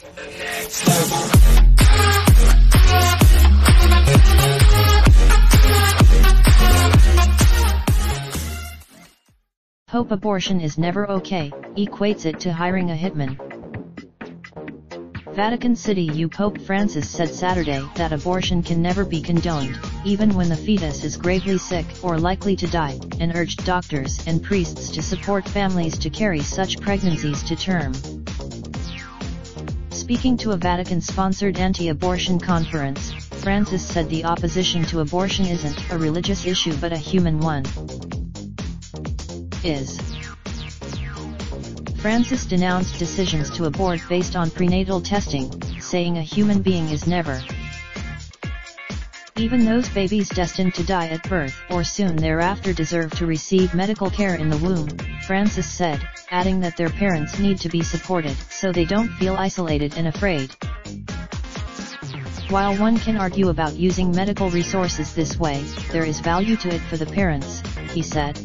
The next Pope abortion is never okay, equates it to hiring a hitman. Vatican City U. Pope Francis said Saturday that abortion can never be condoned, even when the fetus is gravely sick or likely to die, and urged doctors and priests to support families to carry such pregnancies to term. Speaking to a Vatican-sponsored anti-abortion conference, Francis said the opposition to abortion isn't a religious issue but a human one. Francis denounced decisions to abort based on prenatal testing, saying a human being is never. Even those babies destined to die at birth or soon thereafter deserve to receive medical care in the womb, Francis said, adding that their parents need to be supported so they don't feel isolated and afraid. While one can argue about using medical resources this way, there is value to it for the parents, he said.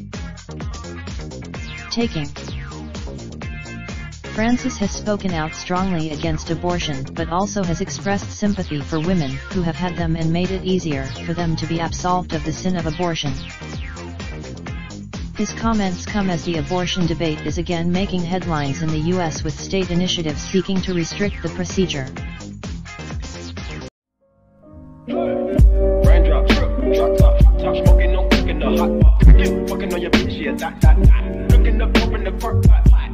Francis has spoken out strongly against abortion but also has expressed sympathy for women who have had them and made it easier for them to be absolved of the sin of abortion. His comments come as the abortion debate is again making headlines in the U.S. with state initiatives seeking to restrict the procedure. Smoking on your bitch, yeah, that. Looking up, open the park.